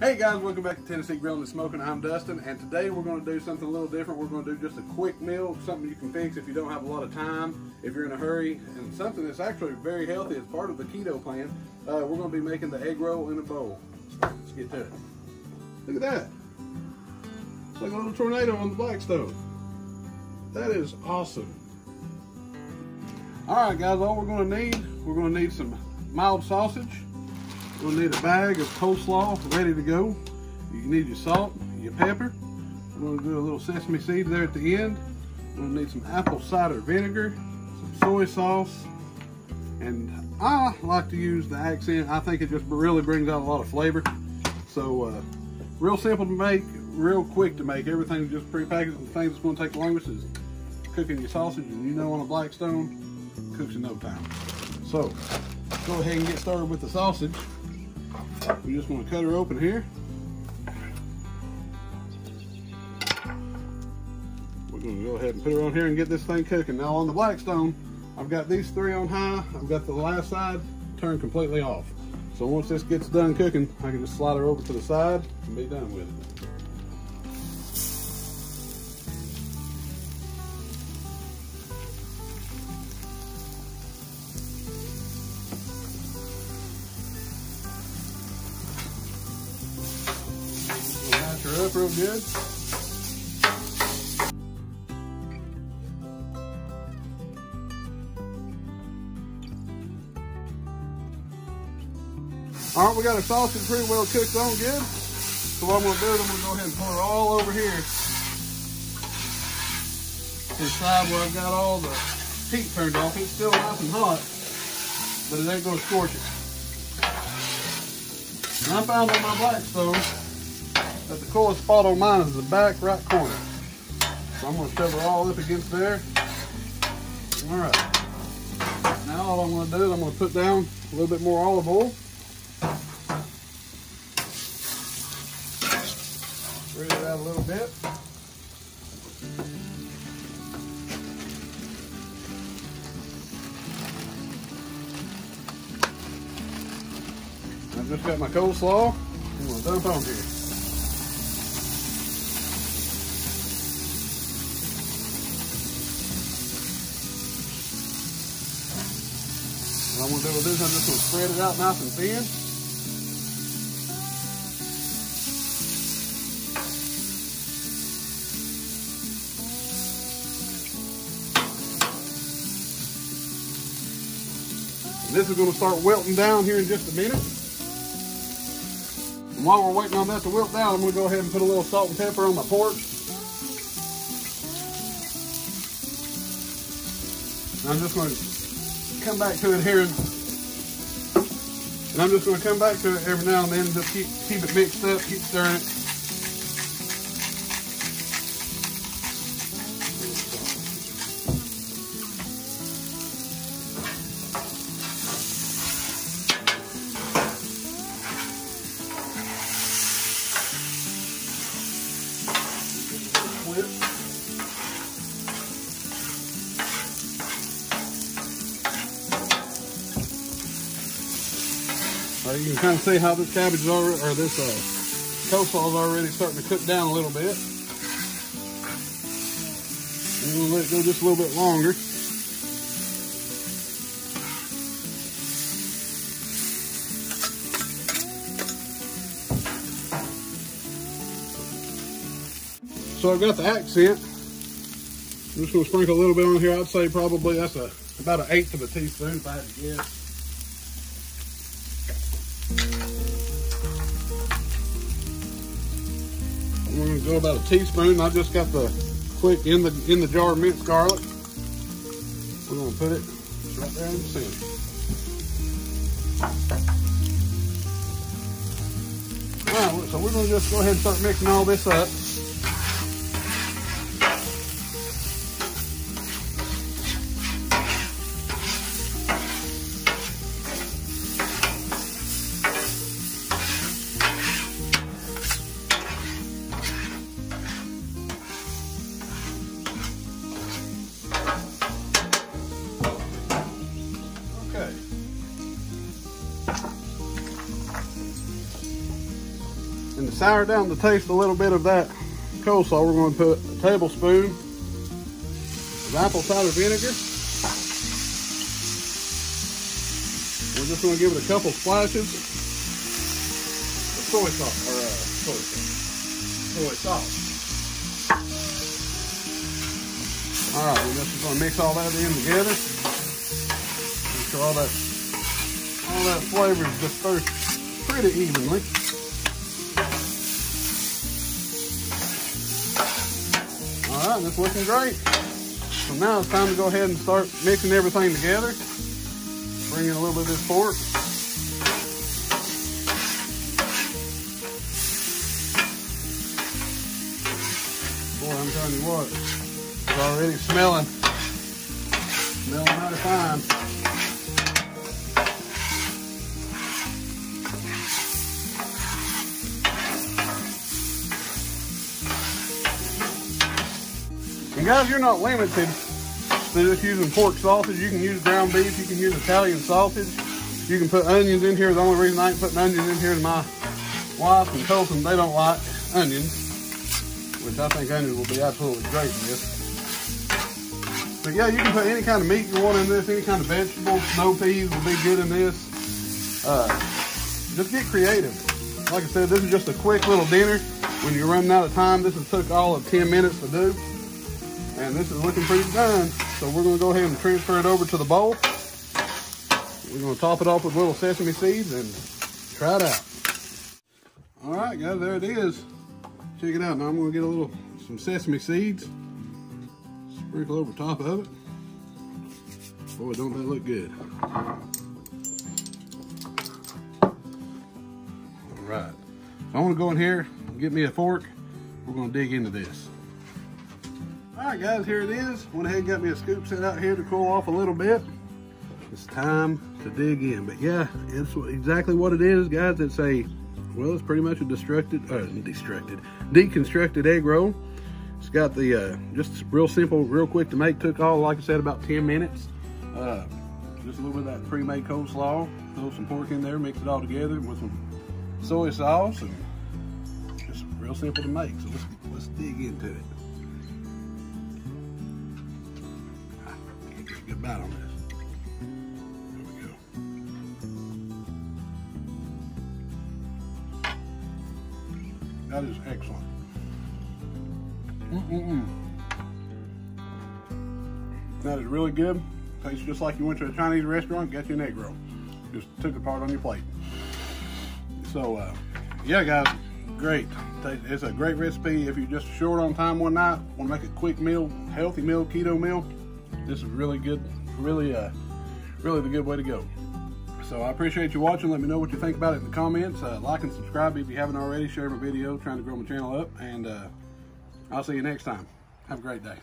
Hey guys, welcome back to Tennessee Grilling and Smoking. I'm Dustin, and today we're going to do something a little different. We're going to do just a quick meal, something you can fix if you don't have a lot of time, if you're in a hurry, and something that's actually very healthy as part of the keto plan. We're going to be making the egg roll in a bowl. Let's get to it. Look at that. It's like a little tornado on the Blackstone. That is awesome. Alright guys, all we're going to need some mild sausage. We'll need a bag of coleslaw ready to go. You need your salt, your pepper. We're gonna do a little sesame seed there at the end. We're gonna need some apple cider vinegar, some soy sauce, and I like to use the accent. I think it just really brings out a lot of flavor. So real simple to make, real quick to make. Everything's just prepackaged. The thing that's gonna take longest is cooking your sausage, and you know on a Blackstone, it cooks in no time. So go ahead and get started with the sausage. We just want to cut her open here. We're going to go ahead and put her on here and get this thing cooking. Now on the Blackstone, I've got these three on high. I've got the last side turned completely off. So once this gets done cooking, I can just slide her over to the side and be done with it. Her up real good. All right, we got our sausage pretty well cooked on good. So what I'm gonna do is I'm gonna go ahead and pour it all over here to the side where I've got all the heat turned off. It's still nice and hot, but it ain't gonna scorch it. And I found on my Blackstone that the coolest spot on mine is the back right corner. So I'm gonna cover all up against there. All right. Now all I'm gonna do is I'm gonna put down a little bit more olive oil. Spread it out a little bit. I've just got my coleslaw. I'm gonna dump on here. What I'm going to do with this, I'm just going to spread it out nice and thin. And this is going to start wilting down here in just a minute. And while we're waiting on that to wilt down, I'm going to go ahead and put a little salt and pepper on my pork. And I'm just going to come back to it here, and I'm just going to come back to it every now and then, just keep it mixed up, keep stirring it. You can kind of see how this cabbage is already, or this coleslaw is already starting to cook down a little bit. I'm going to let it go just a little bit longer. So I've got the accent. I'm just going to sprinkle a little bit on here. I'd say probably that's about an eighth of a teaspoon if I had to guess. We're gonna go about a teaspoon. I just got the quick in the jar minced garlic. We're gonna put it right there in the center. All right, so we're gonna just go ahead and start mixing all this up. And to sour down the taste a little bit of that coleslaw, we're going to put a tablespoon of apple cider vinegar. We're just going to give it a couple splashes of soy sauce. All right, we're just going to mix all that in together. Make sure all that flavor is dispersed pretty evenly. All right, that's looking great. So now it's time to go ahead and start mixing everything together. Bring in a little bit of this pork. Boy, I'm telling you what, it's already smelling mighty fine. And guys, you're not limited to just using pork sausage. You can use ground beef, you can use Italian sausage. You can put onions in here. The only reason I ain't putting onions in here is my wife and Colton, they don't like onions, which I think onions will be absolutely great in this. But yeah, you can put any kind of meat you want in this, any kind of vegetables. Snow peas will be good in this. Just get creative. Like I said, this is just a quick little dinner. When you're running out of time, this has took all of 10 minutes to do. And this is looking pretty done. So we're gonna go ahead and transfer it over to the bowl. We're gonna top it off with little sesame seeds and try it out. All right, guys, there it is. Check it out. Now I'm gonna get some sesame seeds, sprinkle over top of it. Boy, don't that look good. All right, so I'm gonna go in here, get me a fork. We're gonna dig into this. All right, guys, here it is. Went ahead and got me a scoop set out here to cool off a little bit. It's time to dig in. But yeah, it's exactly what it is, guys. It's it's pretty much a deconstructed egg roll. It's got the, just real simple, real quick to make. Took all, like I said, about 10 minutes. Just a little bit of that pre-made coleslaw. Throw some pork in there, mix it all together with some soy sauce. And just real simple to make. So let's dig into it. Good bite on this. There we go. That is excellent. That is really good. Tastes just like you went to a Chinese restaurant, got you an egg roll. Just took the part on your plate. So, yeah, guys, great. It's a great recipe. If you're just short on time one night, want to make a quick meal, healthy meal, keto meal, this is really good, really the good way to go. So I appreciate you watching. Let me know what you think about it in the comments. Like and subscribe if you haven't already. Share my video, trying to grow my channel up, and I'll see you next time. Have a great day.